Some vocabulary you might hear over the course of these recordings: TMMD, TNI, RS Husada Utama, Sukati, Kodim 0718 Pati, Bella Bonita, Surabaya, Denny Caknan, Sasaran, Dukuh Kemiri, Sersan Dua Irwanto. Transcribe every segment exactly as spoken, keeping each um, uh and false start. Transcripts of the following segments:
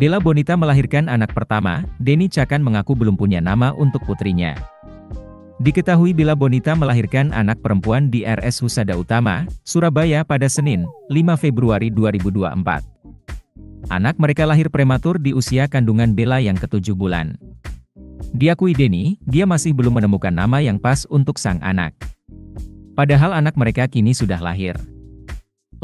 Bella Bonita melahirkan anak pertama. Denny Caknan mengaku belum punya nama untuk putrinya. Diketahui Bella Bonita melahirkan anak perempuan di R S Husada Utama, Surabaya pada Senin, lima Februari dua ribu dua puluh empat. Anak mereka lahir prematur di usia kandungan Bella yang ketujuh bulan. Diakui Denny, dia masih belum menemukan nama yang pas untuk sang anak. Padahal anak mereka kini sudah lahir.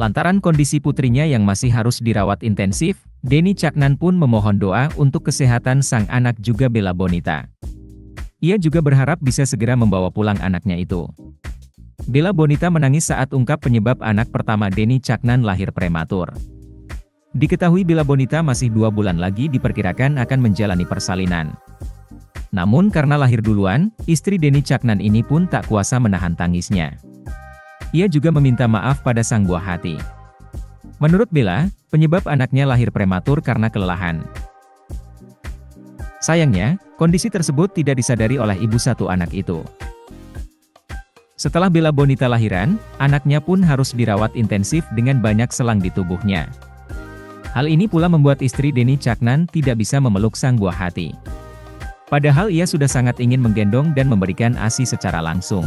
Lantaran kondisi putrinya yang masih harus dirawat intensif, Denny Caknan pun memohon doa untuk kesehatan sang anak juga Bella Bonita. Ia juga berharap bisa segera membawa pulang anaknya itu. Bella Bonita menangis saat ungkap penyebab anak pertama Denny Caknan lahir prematur. Diketahui Bella Bonita masih dua bulan lagi diperkirakan akan menjalani persalinan. Namun karena lahir duluan, istri Denny Caknan ini pun tak kuasa menahan tangisnya. Ia juga meminta maaf pada sang buah hati. Menurut Bella, penyebab anaknya lahir prematur karena kelelahan. Sayangnya, kondisi tersebut tidak disadari oleh ibu satu anak itu. Setelah Bella Bonita lahiran, anaknya pun harus dirawat intensif dengan banyak selang di tubuhnya. Hal ini pula membuat istri Denny Caknan tidak bisa memeluk sang buah hati. Padahal ia sudah sangat ingin menggendong dan memberikan ASI secara langsung.